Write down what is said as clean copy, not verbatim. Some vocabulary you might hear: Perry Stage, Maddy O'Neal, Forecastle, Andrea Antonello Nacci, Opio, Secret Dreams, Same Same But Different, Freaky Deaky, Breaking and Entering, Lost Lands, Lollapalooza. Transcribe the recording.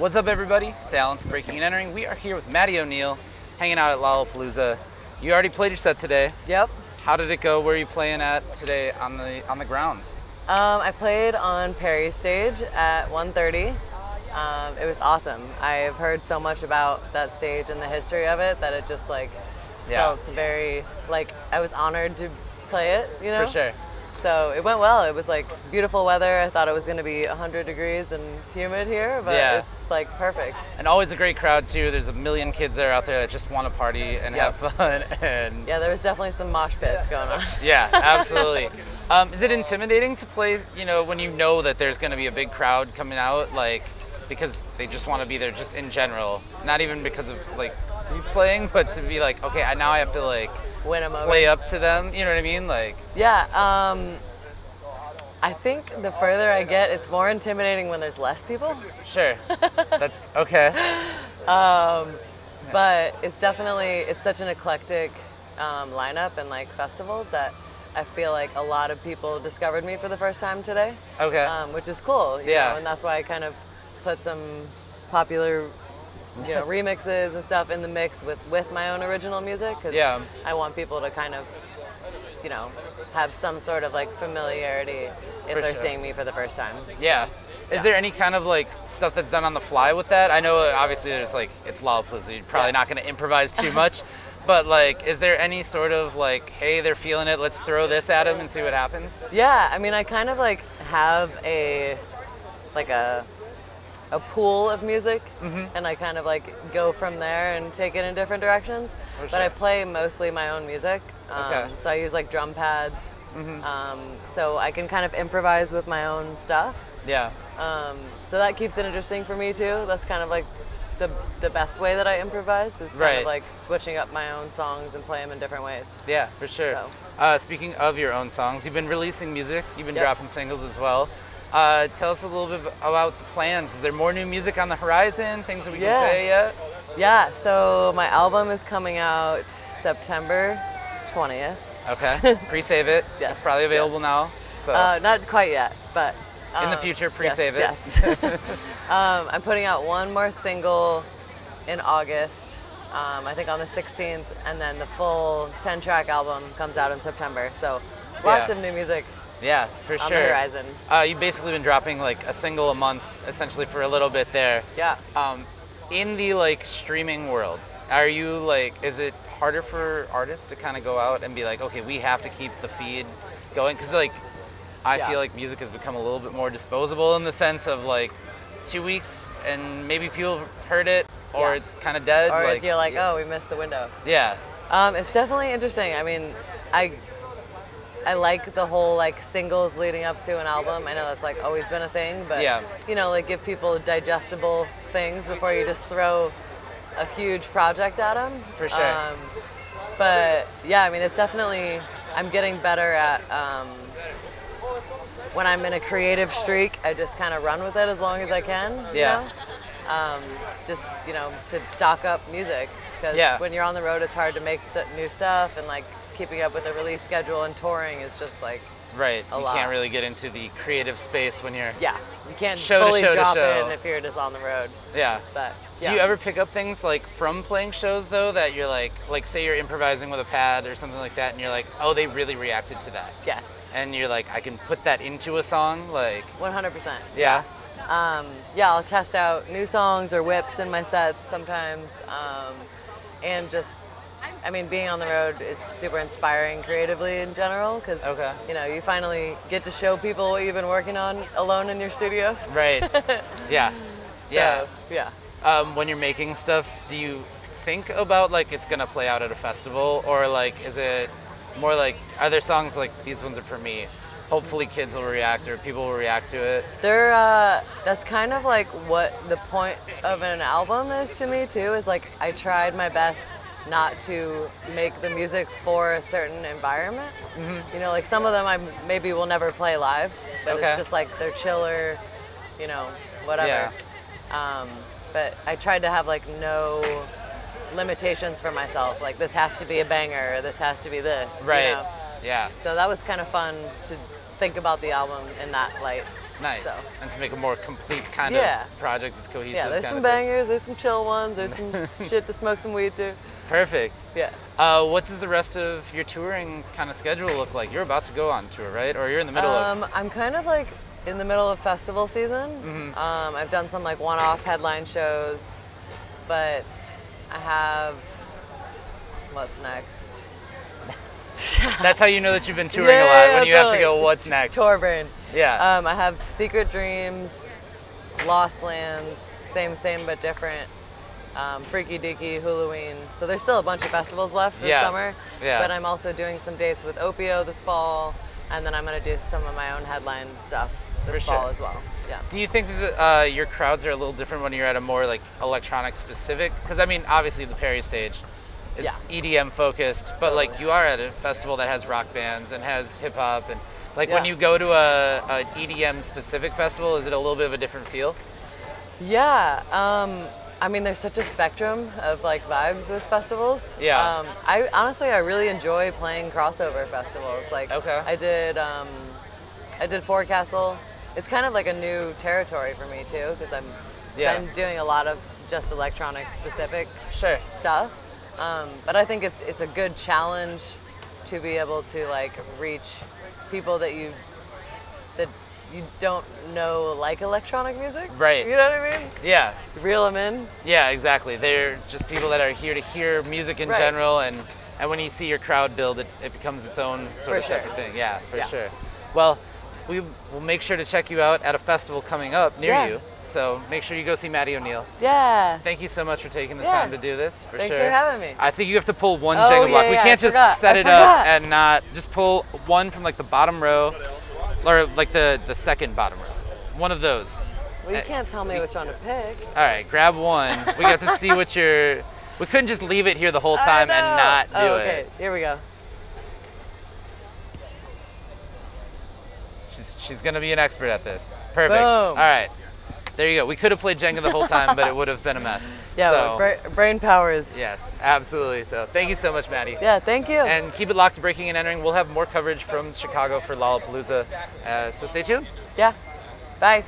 What's up, everybody? It's Alan from Breaking and Entering. We are here with Maddy O'Neal, hanging out at Lollapalooza. You already played your set today. Yep. How did it go? Where are you playing at today on the grounds? I played on Perry Stage at 1:30. It was awesome. I've heard so much about that stage and the history of it that it just felt very I was honored to play it. You know. For sure. So it went well. It was beautiful weather. I thought it was going to be 100 degrees and humid here, but it's perfect. And always a great crowd too. There's a million kids out there that just want to party and have fun. And yeah, there was definitely some mosh pits going on. Yeah, absolutely. Is it intimidating to play, when you know that there's going to be a big crowd coming out, because they just want to be there just in general, not even because of who's playing, but to be okay, now I have to win them over. Play up to them, you know what I mean? I think the further I get, it's more intimidating when there's less people. Sure, that's okay. But it's definitely, such an eclectic lineup and festival that I feel a lot of people discovered me for the first time today. Okay. Which is cool, you know, and that's why I kind of put some popular remixes and stuff in the mix with my own original music, because I want people to kind of have some sort of familiarity if they're seeing me for the first time. Yeah. Is there any kind of stuff that's done on the fly with that? I know obviously there's it's Lollapalooza, you're probably not going to improvise too much, but is there any sort of hey, they're feeling it, let's throw this at them and see what happens? Yeah, I mean, I kind of have a pool of music, and I kind of go from there and take it in different directions. For sure. But I play mostly my own music, so I use drum pads, so I can kind of improvise with my own stuff. Yeah. So that keeps it interesting for me too. That's kind of the best way that I improvise is kind of switching up my own songs and play them in different ways. Yeah, for sure. So. Speaking of your own songs, you've been releasing music. You've been dropping singles as well. Tell us a little bit about the plans. Is there more new music on the horizon? Things that we can say yet? Yeah, so my album is coming out September 20th. Okay, pre-save it. Yes. It's probably available now. So. Not quite yet, but... in the future, pre-save it. Yes. I'm putting out one more single in August, I think on the 16th, and then the full 10-track album comes out in September. So lots of new music. Yeah, for sure. On the horizon. You've basically been dropping a single a month, essentially, for a little bit there. Yeah. In the streaming world, are you is it harder for artists to kind of go out and be okay, we have to keep the feed going? Because I feel music has become a little bit more disposable in the sense of 2 weeks and maybe people have heard it or it's kind of dead. Or you're oh, we missed the window. Yeah. It's definitely interesting. I mean, I like the whole singles leading up to an album. I know that's always been a thing, but give people digestible things before you just throw a huge project at them. For sure. But yeah, I mean, it's definitely, I'm getting better at when I'm in a creative streak, I just kind of run with it as long as I can. Yeah. To stock up music, because when you're on the road, it's hard to make new stuff and keeping up with the release schedule and touring is just a lot. You can't really get into the creative space when you're you can't fully drop in if you're just on the road. Yeah. But do you ever pick up things from playing shows though that you're say you're improvising with a pad or something like that and you're oh, they really reacted to that? Yes. And you're I can put that into a song 100%. Yeah. I'll test out new songs or whips in my sets sometimes, and just. I mean, being on the road is super inspiring creatively in general because, you finally get to show people what you've been working on alone in your studio. Right. Yeah. So, yeah. When you're making stuff, do you think about, it's going to play out at a festival? Or, is it more are there songs these ones are for me? Hopefully kids will react or people will react to it. They're, that's kind of, what the point of an album is to me, too, is, I tried my best not to make the music for a certain environment. Mm-hmm. Some of them I maybe will never play live, but it's just they're chiller, whatever. Yeah. But I tried to have no limitations for myself. This has to be a banger, or this has to be this. Right. Yeah. So that was kind of fun to think about the album in that light. Nice. So. And to make a more complete kind of project that's cohesive. Yeah, there's some bangers, there's some chill ones, there's some shit to smoke some weed to. Perfect. Yeah. What does the rest of your touring kind of schedule look like? You're about to go on tour, right? Or you're in the middle of? I'm kind of like in the middle of festival season. Mm-hmm. I've done some like one-off headline shows, but I have, what's next? That's how you know that you've been touring a lot, when you have to go, what's next? Tour brain. Yeah. I have Secret Dreams, Lost Lands, Same Same But Different, Freaky Deaky, Halloween. So there's still a bunch of festivals left this summer. Yeah. But I'm also doing some dates with Opio this fall, and then I'm going to do some of my own headline stuff this fall as well. Yeah. Do you think that your crowds are a little different when you're at a more like electronic specific? Because I mean, obviously the Perry Stage is EDM focused, but totally. Like you are at a festival that has rock bands and has hip hop and like when you go to an EDM specific festival, is it a little bit of a different feel? Yeah, I mean there's such a spectrum of like vibes with festivals. Yeah. I honestly really enjoy playing crossover festivals. Like I did Forecastle. It's kind of like a new territory for me too because I'm I'm doing a lot of just electronic specific stuff. But I think it's a good challenge to be able to like reach people that you don't know like electronic music. Right. You know what I mean? Yeah. Reel them in. Yeah, exactly. They're just people that are here to hear music in general, and when you see your crowd build, it becomes its own sort of separate thing. Yeah, for sure. Well, we will make sure to check you out at a festival coming up near you. So make sure you go see Maddy O'Neal. Yeah. Thank you so much for taking the time to do this. Thanks for having me. I think you have to pull one Jenga block. We can't just set it up and not just pull one from like the bottom row, or like the second bottom row. One of those. Well, you can't tell me which one to pick. All right, grab one. We got to see what you're. We couldn't just leave it here the whole time and not do it. Okay, here we go. She's gonna be an expert at this. Perfect. Boom. All right. There you go. We could have played Jenga the whole time, but it would have been a mess. Yeah, so, brain powers. Yes, absolutely. So thank you so much, Maddy. Yeah, thank you. And keep it locked to Breaking and Entering. We'll have more coverage from Chicago for Lollapalooza, so stay tuned. Yeah. Bye.